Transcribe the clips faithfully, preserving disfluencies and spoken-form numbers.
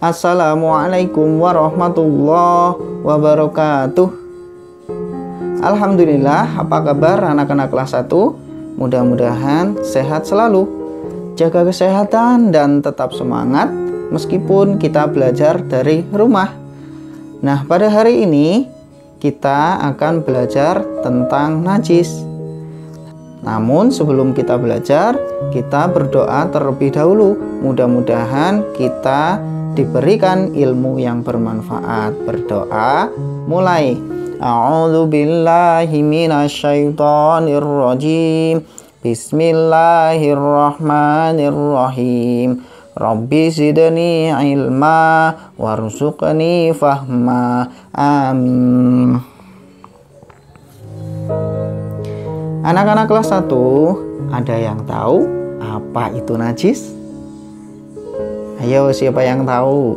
Assalamualaikum warahmatullahi wabarakatuh. Alhamdulillah, apa kabar anak-anak kelas satu? Mudah-mudahan sehat selalu. Jaga kesehatan dan tetap semangat meskipun kita belajar dari rumah. Nah, pada hari ini kita akan belajar tentang najis. Namun sebelum kita belajar, kita berdoa terlebih dahulu. Mudah-mudahan kita diberikan ilmu yang bermanfaat. Berdoa mulai. A'udzubillahi minasyaitonirrajim. Bismillahirrahmanirrahim. Rabbizidni ilma warzuqni fahma. Amin. Anak-anak kelas satu, ada yang tahu apa itu najis? Ayo, siapa yang tahu?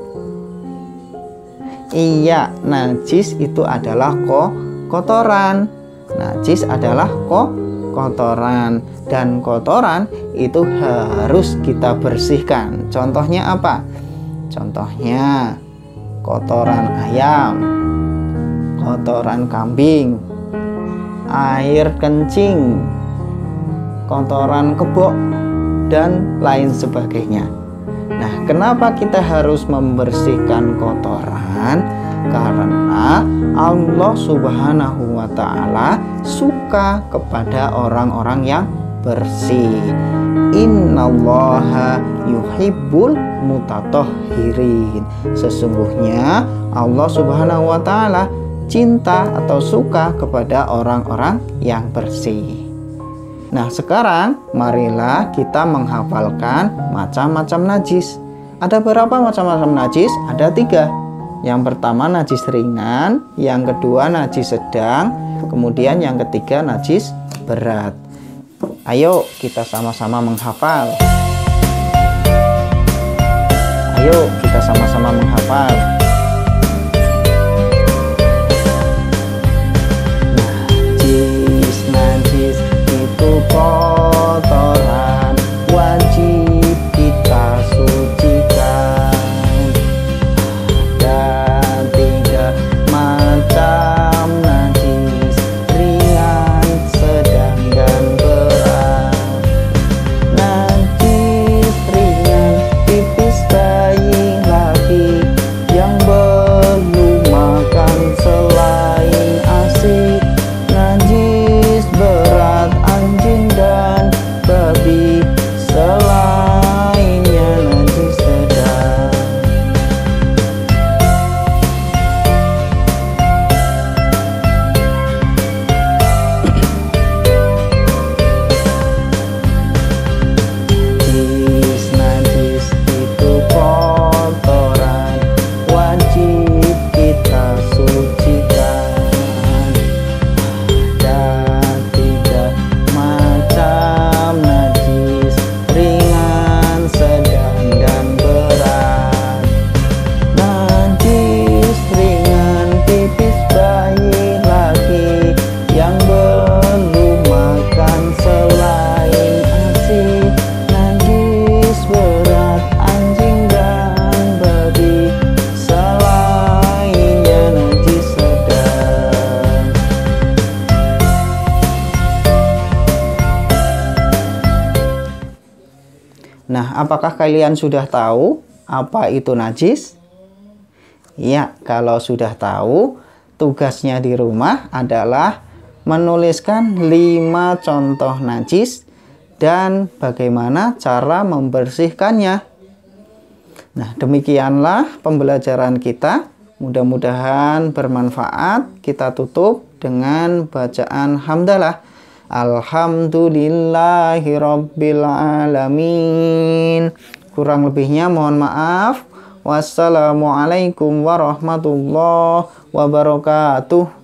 Iya, najis itu adalah ko kotoran. Najis adalah ko kotoran. Dan kotoran itu harus kita bersihkan. Contohnya apa? Contohnya kotoran ayam, kotoran kambing, air kencing, kotoran kebo, dan lain sebagainya. Nah, kenapa kita harus membersihkan kotoran? Karena Allah subhanahu wa ta'ala suka kepada orang-orang yang bersih. Innallaha yuhibbul mutatohhirin. Sesungguhnya Allah subhanahu wa ta'ala cinta atau suka kepada orang-orang yang bersih. Nah, sekarang marilah kita menghafalkan macam-macam najis. Ada berapa macam-macam najis? Ada tiga. Yang pertama najis ringan, yang kedua najis sedang, kemudian yang ketiga najis berat. Ayo kita sama-sama menghafal. Ayo kita sama-sama menghafal. Najis, najis itu kotoran, wajib kita sucikan. Ada tiga macam najis, ringan, sedang, dan berat. Najis ringan pipis bayi laki yang belum makan selain ASI. Najis berat anjing dan babi selainnya najis sedang. Najis, najis itu kotoran, wajib kita sucikan. Ada tiga macam najis, ringan, sedang, dan berat. Najis ringan pipis bayi laki yang belum makan selain ASI. Najis berat anjing dan babi selainnya najis sedang. Nah, apakah kalian sudah tahu apa itu najis? Ya, kalau sudah tahu, tugasnya di rumah adalah menuliskan lima contoh najis dan bagaimana cara membersihkannya. Nah, demikianlah pembelajaran kita. Mudah-mudahan bermanfaat. Kita tutup dengan bacaan hamdalah. Alhamdulillahirabbil alamin. Kurang lebihnya mohon maaf. Wassalamualaikum warahmatullahi wabarakatuh.